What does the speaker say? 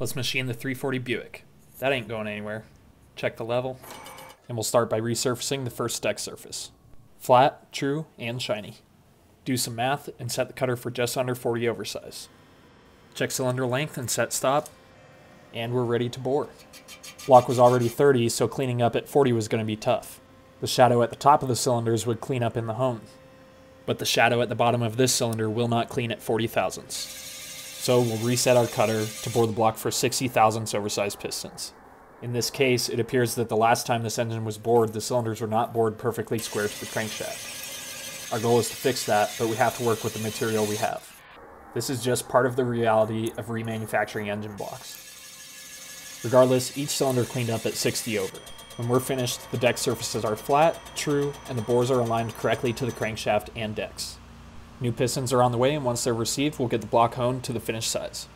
Let's machine the 340 Buick. That ain't going anywhere. Check the level, and we'll start by resurfacing the first deck surface. Flat, true, and shiny. Do some math and set the cutter for just under 40 oversize. Check cylinder length and set stop, and we're ready to bore. Block was already 30, so cleaning up at 40 was going to be tough. The shadow at the top of the cylinders would clean up in the home, but the shadow at the bottom of this cylinder will not clean at 40 thousandths. So we'll reset our cutter to bore the block for 60 thousandths oversized pistons. In this case, it appears that the last time this engine was bored, the cylinders were not bored perfectly square to the crankshaft. Our goal is to fix that, but we have to work with the material we have. This is just part of the reality of remanufacturing engine blocks. Regardless, each cylinder cleaned up at 60 over. When we're finished, the deck surfaces are flat, true, and the bores are aligned correctly to the crankshaft and decks. New pistons are on the way, and once they're received, we'll get the block honed to the finished size.